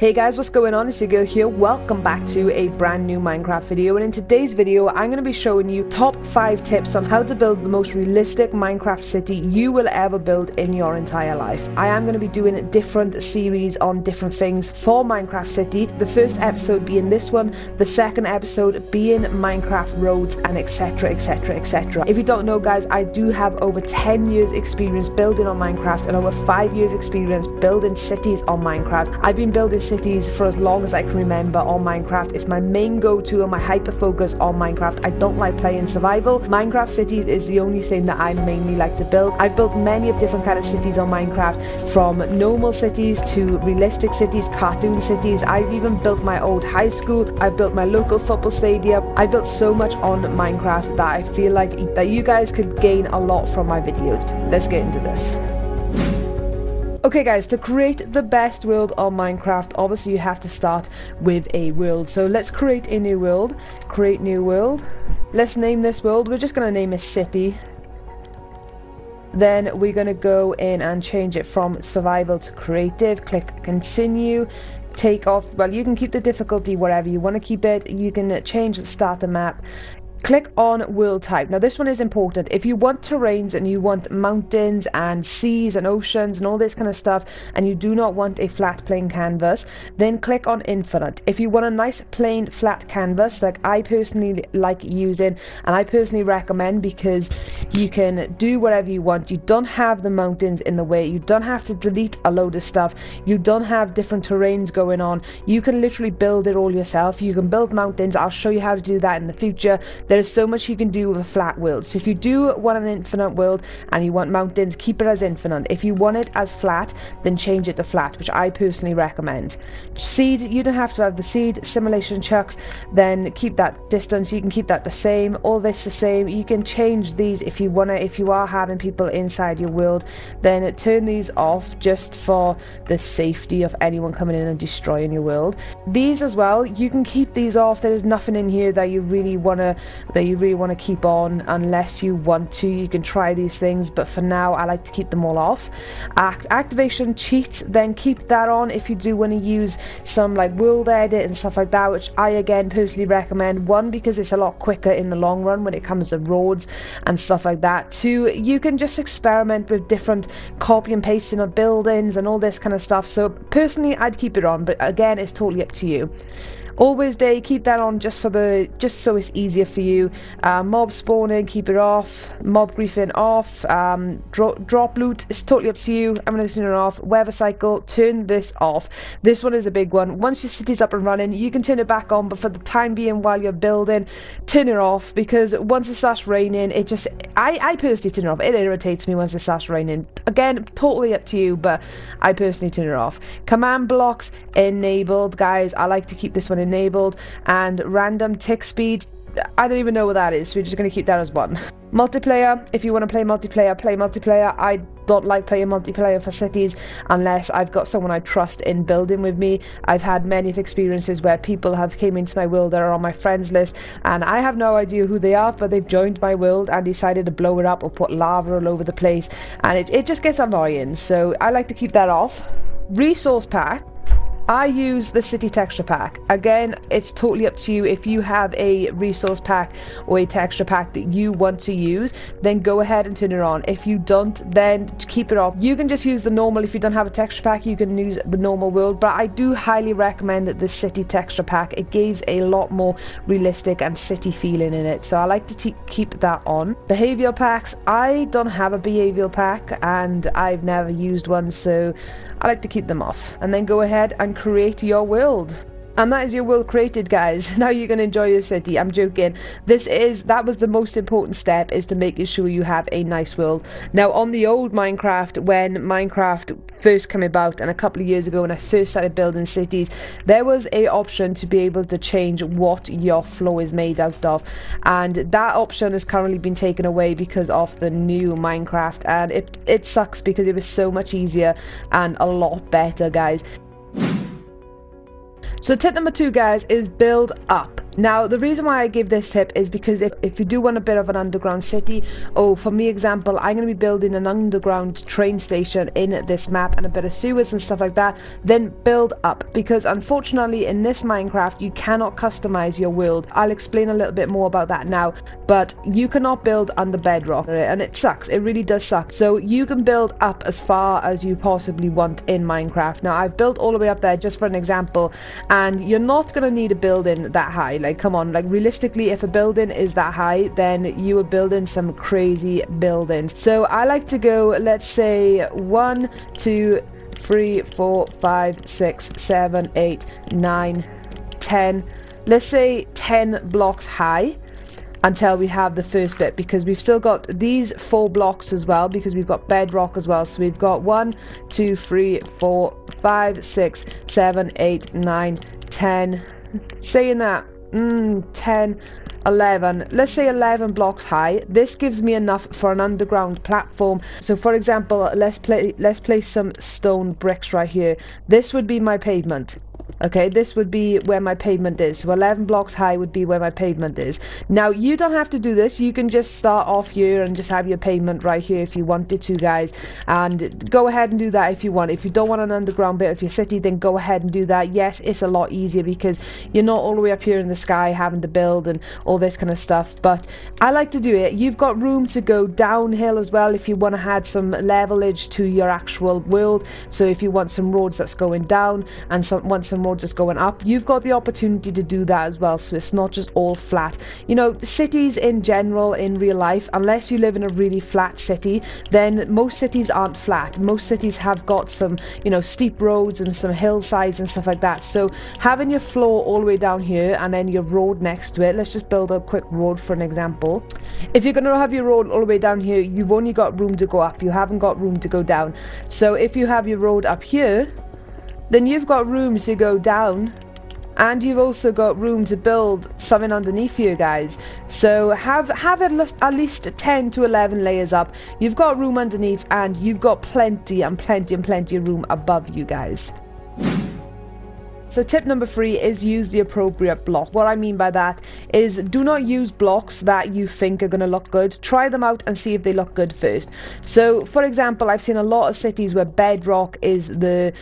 Hey guys, what's going on? It's your girl here. Welcome back to a brand new Minecraft video, and in today's video I'm going to be showing you top 5 tips on how to build the most realistic Minecraft city you will ever build in your entire life. I am going to be doing a different series on different things for Minecraft City, the first episode being this one, the second episode being Minecraft roads, and etc, etc, etc. If you don't know guys, I do have over 10 years experience building on Minecraft and over 5 years experience building cities on Minecraft. I've been building cities for as long as I can remember on Minecraft. It's my main go-to and my hyper focus on Minecraft. I don't like playing survival. Minecraft cities is the only thing that I mainly like to build. I've built many of different kind of cities on Minecraft, from normal cities to realistic cities, cartoon cities. I've even built my old high school. I've built my local football stadium. I built so much on Minecraft that I feel like that you guys could gain a lot from my videos. Let's get into this. Okay guys, to create the best world on Minecraft, obviously you have to start with a world. So let's create a new world. Create new world. Let's name this world. We're just going to name it City. Then we're going to go in and change it from survival to creative. Click continue. Take off. Well, you can keep the difficulty wherever you want to keep it. You can change the starter map. Click on world type. Now this one is important. If you want terrains and you want mountains and seas and oceans and all this kind of stuff, and you do not want a flat plain canvas, then click on infinite. If you want a nice plain flat canvas, like I personally like using and I personally recommend, because you can do whatever you want. You don't have the mountains in the way. You don't have to delete a load of stuff. You don't have different terrains going on. You can literally build it all yourself. You can build mountains. I'll show you how to do that in the future. There is so much you can do with a flat world. So if you do want an infinite world and you want mountains, keep it as infinite. If you want it as flat, then change it to flat, which I personally recommend. Seed, you don't have to have the seed. Simulation chunks, then keep that distance. You can keep that the same. All this the same. You can change these if you want to. If you are having people inside your world, then turn these off just for the safety of anyone coming in and destroying your world. These as well, you can keep these off. There is nothing in here that you really want to keep on, unless you want to. You can try these things, but for now I like to keep them all off. Activation cheats, then keep that on if you do want to use some like world edit and stuff like that, which I again personally recommend. One, because it's a lot quicker in the long run when it comes to roads and stuff like that. Two, you can just experiment with different copy and pasting of buildings and all this kind of stuff. So personally I'd keep it on, but again it's totally up to you. Always day, keep that on just so it's easier for you. Mob spawning, keep it off. Mob griefing off. Drop loot, it's totally up to you. I'm going to turn it off. Weather cycle, turn this off. This one is a big one. Once your city's up and running, you can turn it back on, but for the time being while you're building, turn it off, because once it starts raining, it just, I personally turn it off. It irritates me once it starts raining. Again, totally up to you, but I personally turn it off. Command blocks enabled, guys. I like to keep this one in enabled. And random tick speed, I don't even know what that is, so we're just going to keep that as one. Multiplayer, if you want to play multiplayer, play multiplayer. I don't like playing multiplayer for cities unless I've got someone I trust in building with me. I've had many experiences where people have came into my world that are on my friends list, and I have no idea who they are, but they've joined my world and decided to blow it up or put lava all over the place, and it just gets annoying, so I like to keep that off. Resource pack, I use the city texture pack. Again, it's totally up to you. If you have a resource pack or a texture pack that you want to use, then go ahead and turn it on. If you don't, then keep it off. You can just use the normal. If you don't have a texture pack, you can use the normal world, but I do highly recommend the city texture pack. It gives a lot more realistic and city feeling in it, so I like to keep that on. Behavioral packs, I don't have a behavioral pack and I've never used one, so I like to keep them off. And then go ahead and create your world. And that is your world created, guys. Now you can enjoy your city. I'm joking. That was the most important step, is to making sure you have a nice world. Now on the old Minecraft, when Minecraft first came about and a couple of years ago when I first started building cities, there was a option to be able to change what your floor is made out of, and that option has currently been taken away because of the new Minecraft, and it sucks because it was so much easier and a lot better, guys. So tip number 2, guys, is build up. Now, the reason why I give this tip is because if you do want a bit of an underground city, or for me example, I'm going to be building an underground train station in this map and a bit of sewers and stuff like that, then build up, because unfortunately in this Minecraft you cannot customize your world. I'll explain a little bit more about that now, but you cannot build under bedrock, and it sucks. It really does suck. So you can build up as far as you possibly want in Minecraft. Now, I've built all the way up there just for an example, and you're not going to need a building that high. Like, come on, like, realistically, if a building is that high, then you are building some crazy buildings. So I like to go, let's say, 1, 2, 3, 4, 5, 6, 7, 8, 9, 10, let's say 10 blocks high, until we have the first bit, because we've still got these 4 blocks as well, because we've got bedrock as well. So we've got 1, 2, 3, 4, 5, 6, 7, 8, 9, 10, saying that 10, 11, let's say 11 blocks high. This gives me enough for an underground platform. So for example, let's place some stone bricks right here. This would be my pavement. Okay, this would be where my pavement is. So 11 blocks high would be where my pavement is. Now, you don't have to do this. You can just start off here and just have your pavement right here if you wanted to, guys. And go ahead and do that if you want. If you don't want an underground bit of your city, then go ahead and do that. Yes, it's a lot easier because you're not all the way up here in the sky having to build and all this kind of stuff. But I like to do it. You've got room to go downhill as well if you want to add some levelage to your actual world. So if you want some roads that's going down and want some roads that's going up, you've got the opportunity to do that as well. So it's not just all flat. You know, cities in general in real life, unless you live in a really flat city, then most cities aren't flat. Most cities have got some, you know, steep roads and some hillsides and stuff like that. So having your floor all the way down here and then your road next to it, let's just build a quick road for an example. If you're going to have your road all the way down here, you've only got room to go up. You haven't got room to go down. So if you have your road up here, then you've got room to go down, and you've also got room to build something underneath you, guys. So have at least 10 to 11 layers up. You've got room underneath, and you've got plenty and plenty and plenty of room above you, guys. So tip number 3 is use the appropriate block. What I mean by that is do not use blocks that you think are going to look good. Try them out and see if they look good first. So for example, I've seen a lot of cities where bedrock is the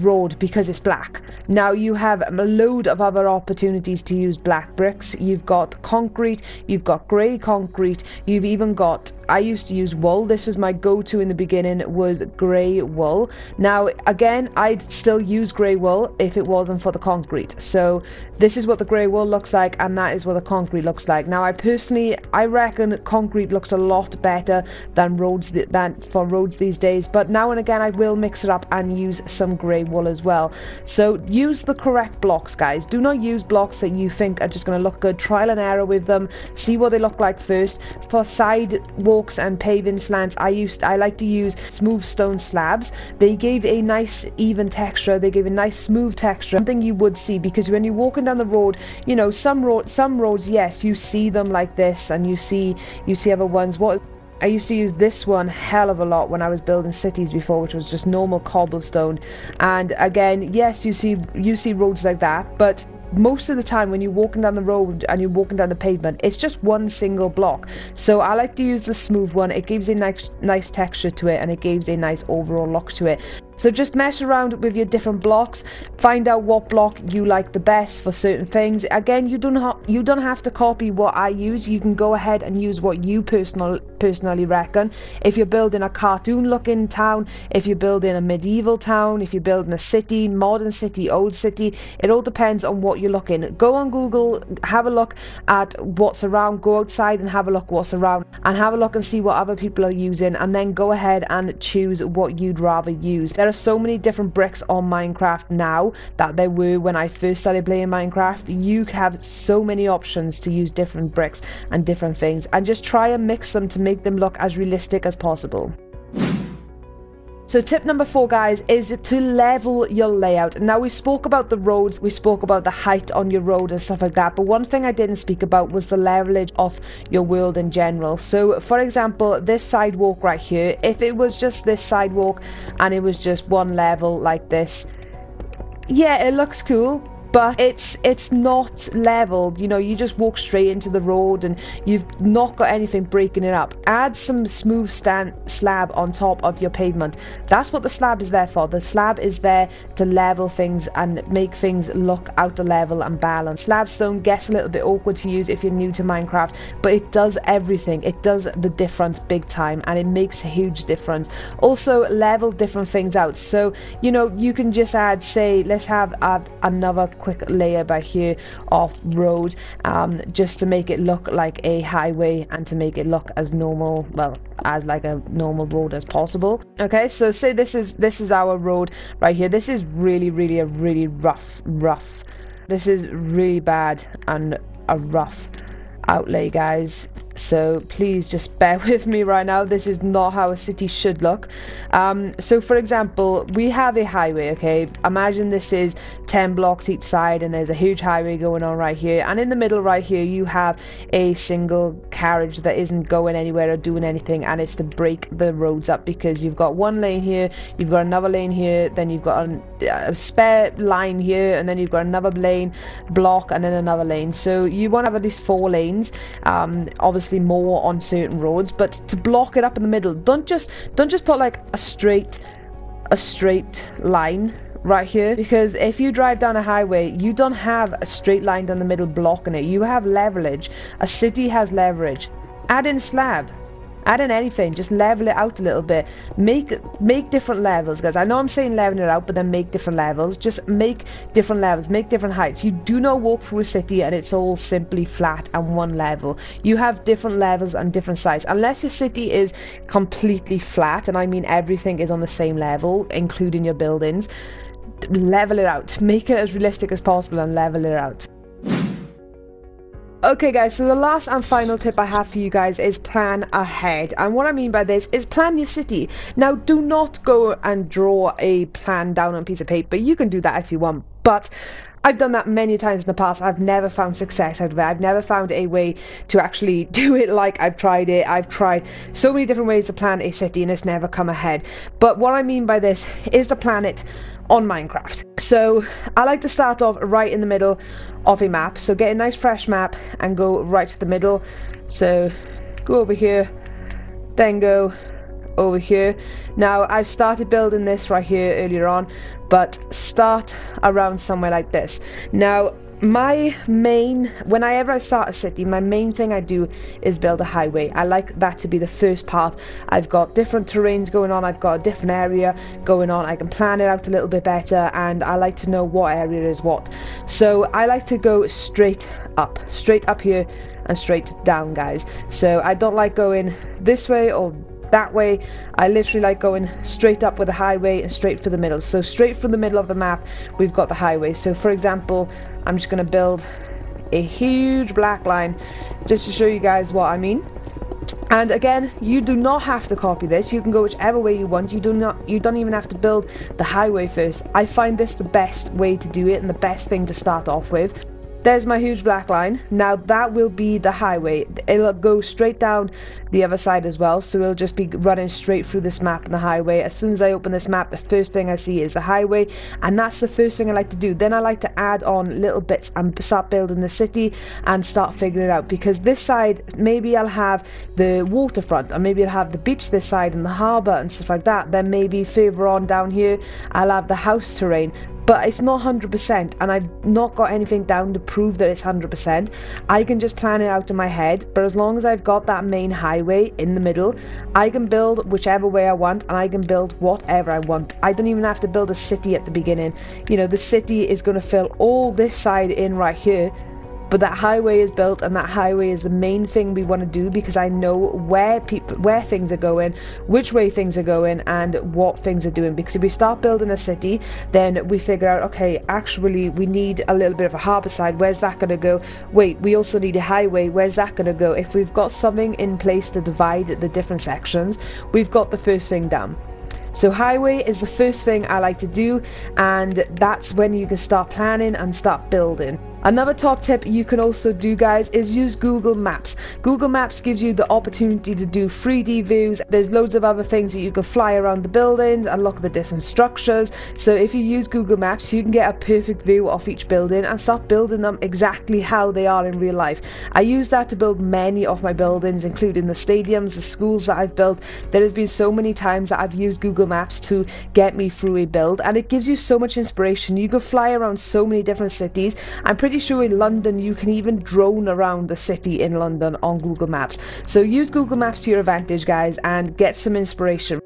road because it's black. Now you have a load of other opportunities to use black bricks. You've got concrete, you've got grey concrete, you've even got, I used to use wool. This was my go-to in the beginning, was grey wool. Now again, I'd still use grey wool if it wasn't for the concrete. So this is what the grey wool looks like, and that is what the concrete looks like. Now I reckon concrete looks a lot better than roads for roads these days, but now and again I will mix it up and use some grey wool as well. So use the correct blocks, guys. Do not use blocks that you think are just going to look good. Trial and error with them. See what they look like first. For sidewalks and paving slants, I like to use smooth stone slabs. They gave a nice even texture. They gave a nice smooth texture. Something you would see, because when you're walking down the road, you know, some roads, yes, you see them like this, and you see other ones. What I used to use this one hell of a lot when I was building cities before, which was just normal cobblestone. And again, yes, you see roads like that, but most of the time when you're walking down the road and you're walking down the pavement, it's just one single block. So I like to use the smooth one. It gives a nice texture to it, and it gives a nice overall look to it. So just mess around with your different blocks. Find out what block you like the best for certain things. Again, you don't have to copy what I use. You can go ahead and use what you personally reckon. If you're building a cartoon looking town, if you're building a medieval town, if you're building a city, modern city, old city, it all depends on what you're looking at. Go on Google, have a look at what's around, go outside and have a look what's around, and have a look and see what other people are using, and then go ahead and choose what you'd rather use. There are so many different bricks on Minecraft now that there were when I first started playing Minecraft. You have so many options to use different bricks and different things, and just try and mix them to make them look as realistic as possible. So tip number 4, guys, is to level your layout. Now we spoke about the roads, we spoke about the height on your road and stuff like that, but one thing I didn't speak about was the levelage of your world in general. So for example, this sidewalk right here, if it was just this sidewalk and it was just one level like this, yeah, it looks cool. but it's not leveled, you know, you just walk straight into the road and you've not got anything breaking it up. Add some smooth slab on top of your pavement. That's what the slab is there for. The slab is there to level things and make things look out of level and balanced. Slabstone gets a little bit awkward to use if you're new to Minecraft, but it does everything. It does the difference big time, and it makes a huge difference. Also, level different things out. So, you know, you can just add, say, let's add another quick layer by here of road, just to make it look like a highway and to make it look as normal, well, as like a normal road as possible. Okay, so say this is our road right here. This is really rough. This is really bad and a rough outlay, guys, so please just bear with me right now. This is not how a city should look. So for example, we have a highway. Okay, imagine this is 10 blocks each side, and there's a huge highway going on right here, and in the middle right here you have a single carriage that isn't going anywhere or doing anything, and it's to break the roads up, because you've got one lane here, you've got another lane here, then you've got a spare line here, and then you've got another lane block, and then another lane. So you want to have at least 4 lanes, obviously more on certain roads, but to block it up in the middle. Don't just put like a straight line right here, because if you drive down a highway, you don't have a straight line down the middle blocking it. You have leverage. A city has leverage. Add in slab, add in anything, just level it out a little bit. Make different levels, guys. I know I'm saying leveling it out, but then make different levels. Just make different levels, make different heights. You do not walk through a city and it's all simply flat and one level. You have different levels and different sides, unless your city is completely flat, and I mean everything is on the same level, including your buildings. Level it out, make it as realistic as possible, and level it out. Okay guys, so the last and final tip I have for you guys is plan ahead. And what I mean by this is plan your city. Now, do not go and draw a plan down on a piece of paper. You can do that if you want, but I've done that many times in the past. I've never found success out of it. I've never found a way to actually do it like I've tried it. I've tried so many different ways to plan a city and it's never come ahead. But what I mean by this is to plan it on Minecraft. So I like to start off right in the middle of a map. So get a nice fresh map and go right to the middle. So go over here, then go over here. Now, I've started building this right here earlier on, but start around somewhere like this. Now, whenever I start a city, my main thing I do is build a highway. I like that to be the first part. I've got different terrains going on, I've got a different area going on, I can plan it out a little bit better, and I like to know what area is what. So I like to go straight up here and straight down, guys. So I don't like going this way or that way. I literally like going straight up with the highway and straight for the middle. So straight from the middle of the map, we've got the highway. So for example, I'm just going to build a huge black line just to show you guys what I mean. And again, you do not have to copy this. You can go whichever way you want. You don't even have to build the highway first. I find this the best way to do it and the best thing to start off with. There's my huge black line. Now that will be the highway. It'll go straight down the other side as well, so it'll just be running straight through this map and the highway. As soon as I open this map, the first thing I see is the highway, and that's the first thing I like to do. Then I like to add on little bits and start building the city and start figuring it out, because this side, maybe I'll have the waterfront, or maybe I'll have the beach this side and the harbour and stuff like that. Then maybe further on down here, I'll have the house terrain. But it's not 100%, and I've not got anything down to prove that it's 100%. I can just plan it out in my head, but as long as I've got that main highway in the middle, I can build whichever way I want, and I can build whatever I want. I don't even have to build a city at the beginning. You know, the city is going to fill all this side in right here, but that highway is built, and that highway is the main thing we want to do, because I know where things are going, which way things are going, and what things are doing. Because if we start building a city, then we figure out, okay, actually we need a little bit of a harbour side. Where's that going to go? Wait, we also need a highway. Where's that going to go? If we've got something in place to divide the different sections, we've got the first thing down. So highway is the first thing I like to do, and that's when you can start planning and start building. Another top tip you can also do, guys, is use Google Maps. Google Maps gives you the opportunity to do 3D views. There's loads of other things that you can fly around the buildings, unlock the different structures. So if you use Google Maps, you can get a perfect view of each building and start building them exactly how they are in real life. I use that to build many of my buildings, including the stadiums, the schools that I've built. There has been so many times that I've used Google Maps to get me through a build, and it gives you so much inspiration. You can fly around so many different cities. I'm pretty sure in London you can even drone around the city in London on Google Maps. So use Google Maps to your advantage, guys, and get some inspiration.